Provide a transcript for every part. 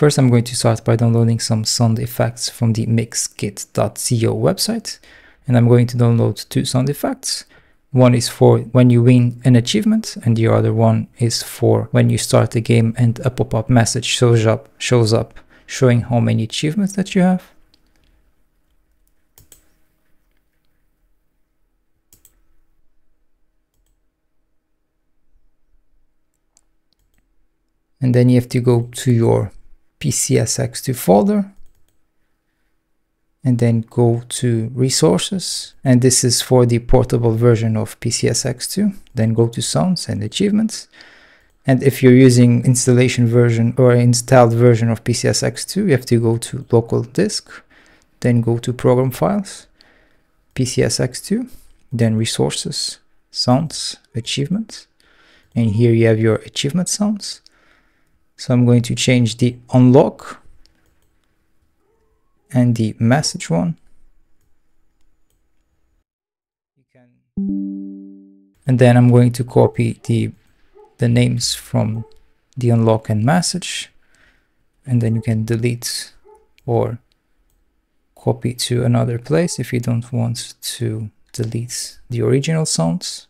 First, I'm going to start by downloading some sound effects from the mixkit.co website. And I'm going to download two sound effects. One is for when you win an achievement, and the other one is for when you start the game and a pop-up message shows up showing how many achievements that you have. And then you have to go to your PCSX2 folder and then go to resources, and this is for the portable version of PCSX2. Then go to sounds and achievements, and if you're using installation version or installed version of PCSX2, you have to go to local disk, then go to program files, PCSX2, then resources, sounds, achievements, and here you have your achievement sounds. So I'm going to change the unlock and the message one. And then I'm going to copy the names from the unlock and message. And then you can delete or copy to another place if you don't want to delete the original sounds.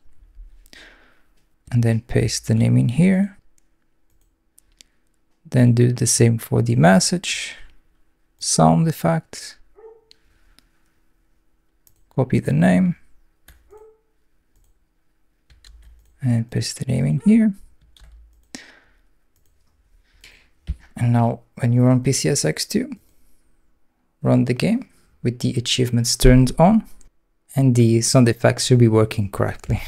And then paste the name in here. Then do the same for the message, sound effect, copy the name, and paste the name in here. And now when you're on PCSX2, run the game with the achievements turned on, and the sound effects should be working correctly.